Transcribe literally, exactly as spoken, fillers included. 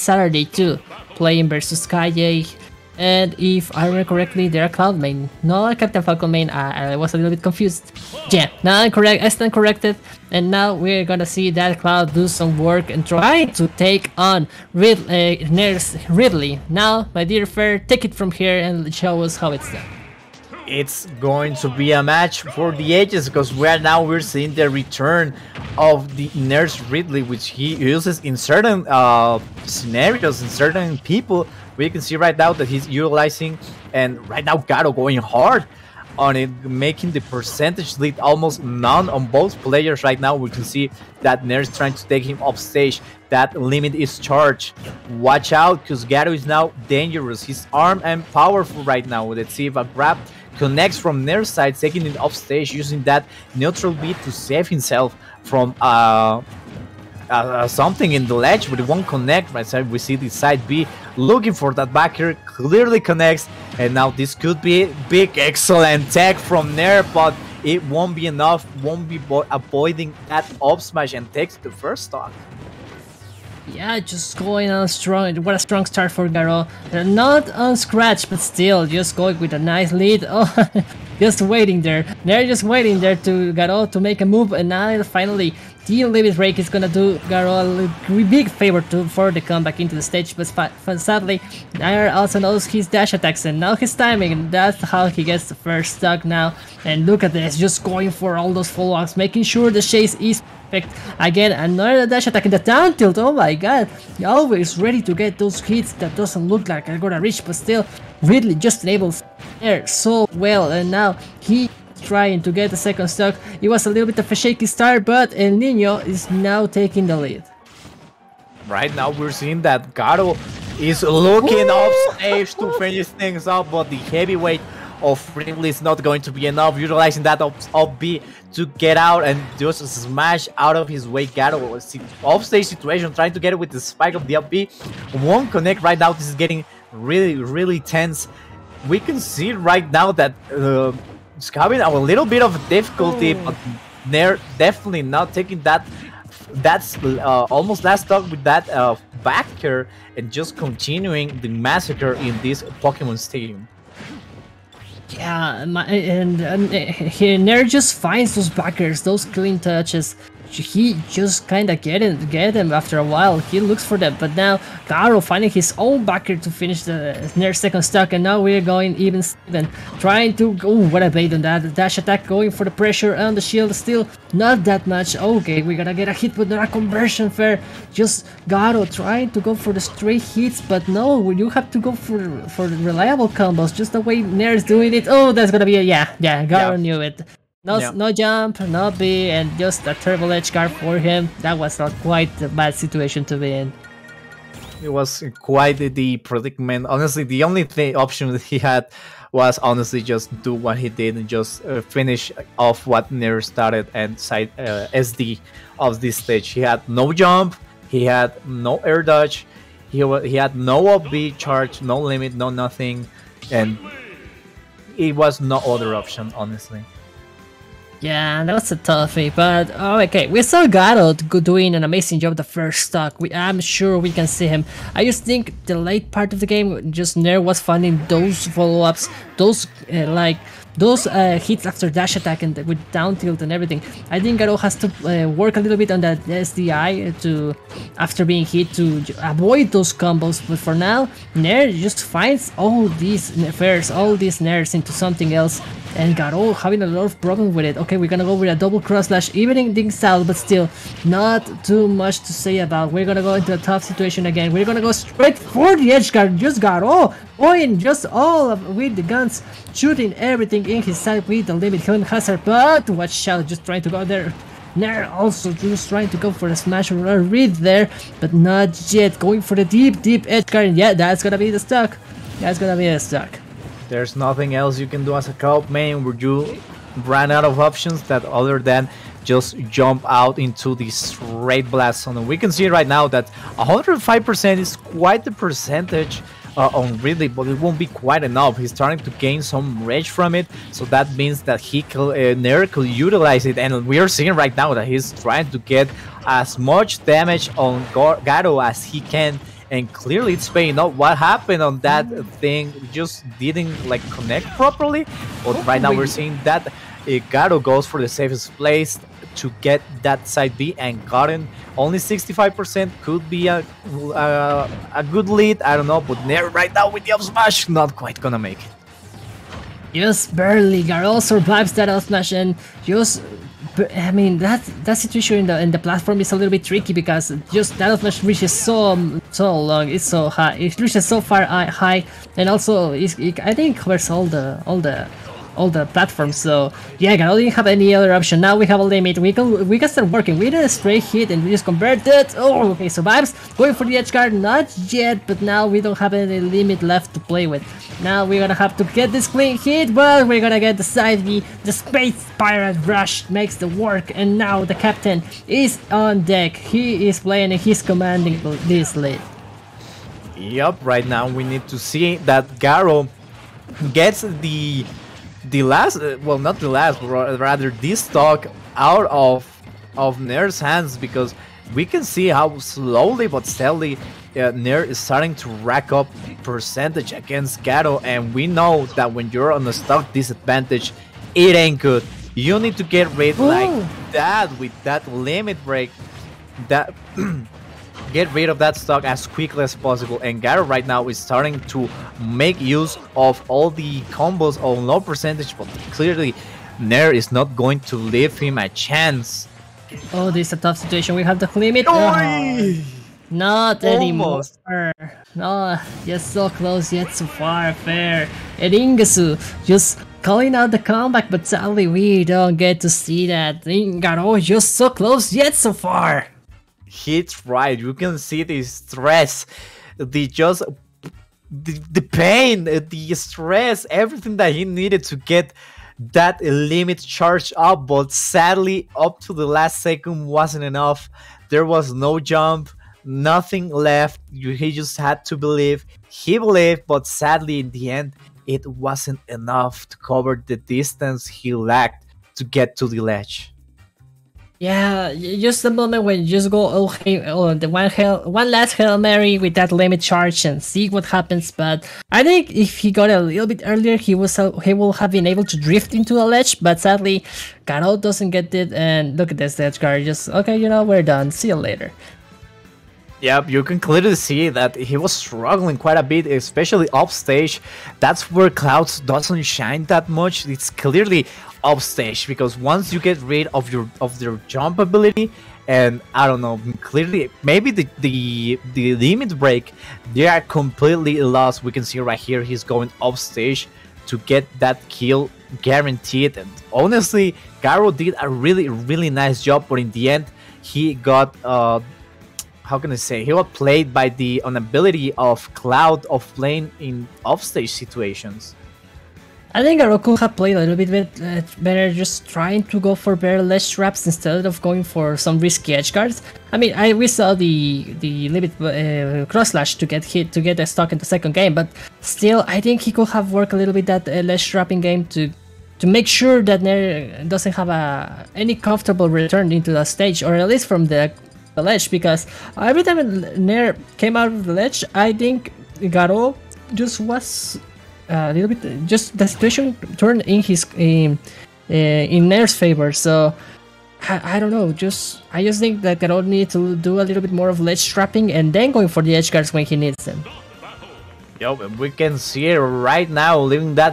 Saturday too, playing versus Kaye, and if I remember correctly, they are Cloud main, not Captain Falcon main. I, I was a little bit confused. Yeah, now I'm correct, I stand corrected, and now we're gonna see that Cloud do some work and try to take on Ridley, uh, Nair's Ridley. Now, my dear Fair, take it from here and show us how it's done. It's going to be a match for the ages, because we are now we're seeing the return of the Nurse Ridley, which he uses in certain uh, scenarios, in certain people. We can see right now that he's utilizing, and right now Garo going hard on it, making the percentage lead almost none on both players right now. We can see that Nair is trying to take him off stage. That limit is charged. Watch out, because Garo is now dangerous. He's armed and powerful right now. Let's see if a grab connects from Nair's side, taking it off stage, using that neutral beat to save himself from uh, uh, something in the ledge, but it won't connect. Right side, we see the side B looking for that backer, clearly connects, and now this could be big, excellent tech from Nair, but it won't be enough, won't be avoiding that up smash and takes the first stock. Yeah, just going on strong. What a strong start for Garo. They're not on scratch, but still just going with a nice lead. Oh, just waiting there. They're just waiting there to Garo to make a move, and now finally the limit break is gonna do Garo a big favor to for the comeback into the stage. But sadly, Nair also knows his dash attacks and now his timing, and that's how he gets the first stock now. And look at this, just going for all those follow-ups, making sure the chase is perfect. Again, another dash attack in the down tilt. Oh my god, always ready to get those hits that doesn't look like I'm gonna reach, but still Ridley just enables Nair so well, and now he trying to get the second stock. It was a little bit of a shaky start, but El Nino is now taking the lead. Right now we're seeing that Garo is looking off stage to finish things up, but the heavyweight of Ridley is not going to be enough, utilizing that up, up B to get out and just smash out of his way. Garo off stage situation, trying to get it with the spike of the up B, won't connect right now. This is getting really really tense. We can see right now that uh, it's having a little bit of difficulty, but they're definitely not taking that that's uh, almost last stock with that uh, backer, and just continuing the massacre in this Pokemon Stadium. Yeah, my, and, and, and Nair just finds those backers, those clean touches. He just kinda get it, get them after a while. He looks for them, but now Garo finding his own backer to finish the Nair's second stock, and now we're going even Steven. Trying to go, oh, what a bait on that. The dash attack going for the pressure on the shield, still not that much. Okay, we're gonna get a hit, but not a conversion. Fair. Just Garo trying to go for the straight hits, but no, you have to go for for reliable combos, just the way Nair's doing it. Oh, that's gonna be a yeah, yeah, Garo yeah. knew it. No, yeah. no jump, no B, and just a terrible edge guard for him. That was not quite a bad situation to be in. It was quite the predicament. Honestly, the only th option that he had was honestly just do what he did and just uh, finish off what Nair started and side uh, S D of this stage. He had no jump, he had no air dodge, he, he had no up B charge, no limit, no nothing, and it was no other option, honestly. Yeah, that was a toughie, but oh, okay, we saw Garo doing an amazing job the first stock. We, I'm sure we can see him. I just think the late part of the game, just Nair was finding those follow-ups, those uh, like those uh, hits after dash attack and with down tilt and everything. I think Garo has to uh, work a little bit on that S D I to after being hit to avoid those combos. But for now, Nair just finds all these affairs, all these Nairs into something else. And Garo having a lot of problem with it. Okay, we're gonna go with a double cross slash, evening things out, but still not too much to say about. We're gonna go into a tough situation again. We're gonna go straight for the edge guard. Just Garo going just all of, with the guns, shooting everything in his side with the limit Helen hazard. But watch out, just trying to go there. Nair also just trying to go for a smash or a read there, but not yet. Going for the deep, deep edge guard. And yeah, that's gonna be the stock. That's gonna be the stock. There's nothing else you can do as a Cloud main where you ran out of options that other than just jump out into the straight blast zone. And we can see right now that one hundred five percent is quite the percentage uh, on Ridley, but it won't be quite enough. He's starting to gain some rage from it, so that means that he could, uh, Nair could utilize it, and we are seeing right now that he's trying to get as much damage on Garo as he can, and clearly it's paying off. What happened on that thing? We just didn't like connect properly. But oh, right now we're seeing that uh, Garo goes for the safest place to get that side B and gotten only sixty-five percent. Could be a, a a good lead, I don't know, but Nair right now with the up smash, not quite gonna make it. Just barely. Garo survives that up smash and just, I mean, that that situation in the in the platform is a little bit tricky because just that up smash reaches so so long, it's so high, it reaches so far high, and also it, it, I think it covers all the all the all the platforms. So yeah, Garo didn't have any other option. Now we have a limit. We can we can start working. We did a stray hit and we just convert it. Oh, okay, survives. Going for the edge guard, not yet, but now we don't have any limit left to play with. Now we're gonna have to get this clean hit, but we're gonna get the side B. The Space Pirate Rush makes the work, and now the captain is on deck. He is playing and he's commanding this lead. Yep, right now we need to see that Garo gets the The last, uh, well, not the last, rather this stock out of of Nair's hands, because we can see how slowly but steadily uh, Nair is starting to rack up percentage against Garo, and we know that when you're on a stock disadvantage, it ain't good. You need to get rid Ooh. like that with that limit break, that get rid of that stock as quickly as possible. And Garo right now is starting to make use of all the combos on low percentage, but clearly Nair is not going to leave him a chance. Oh, this is a tough situation. We have the limit. Oh, not anymore. No, just so close yet so far. Fair. And Ingesu just calling out the comeback, but sadly we don't get to see that. Garo just so close yet so far. He tried. You can see the stress, the just the, the pain, the stress, everything that he needed to get that limit charge up, but sadly up to the last second wasn't enough. There was no jump, nothing left. You, he just had to believe. He believed, but sadly in the end it wasn't enough to cover the distance he lacked to get to the ledge. Yeah, just the moment when you just go oh, oh the one hell, one last Hail Mary with that limit charge and see what happens. But I think if he got a little bit earlier, he was he will have been able to drift into a ledge. But sadly, Garo doesn't get it. And look at this ledge guard. Just okay, you know, we're done. See you later. Yep, you can clearly see that he was struggling quite a bit, especially upstage. That's where Cloud doesn't shine that much. It's clearly upstage, because once you get rid of your of their jump ability, and I don't know, clearly maybe the the the limit break, they are completely lost. We can see right here he's going upstage to get that kill guaranteed, and honestly Garo did a really really nice job, but in the end he got uh how can I say he was played by the inability of Cloud of playing in offstage situations. I think Garo could have played a little bit bit, uh, better, just trying to go for better ledge traps instead of going for some risky edge guards. I mean, I we saw the the limit uh, cross slash to get hit to get a stock in the second game, but still, I think he could have worked a little bit that uh, ledge trapping game to to make sure that Nair doesn't have a any comfortable return into the stage, or at least from the, the ledge, because every time Nair came out of the ledge, I think Garo just was a little bit, just the situation turned in his in, uh, in Nair's favor. So I, I don't know, just I just think that Garo needs to do a little bit more of ledge trapping and then going for the edge guards when he needs them. Yo, we can see it right now, leaving that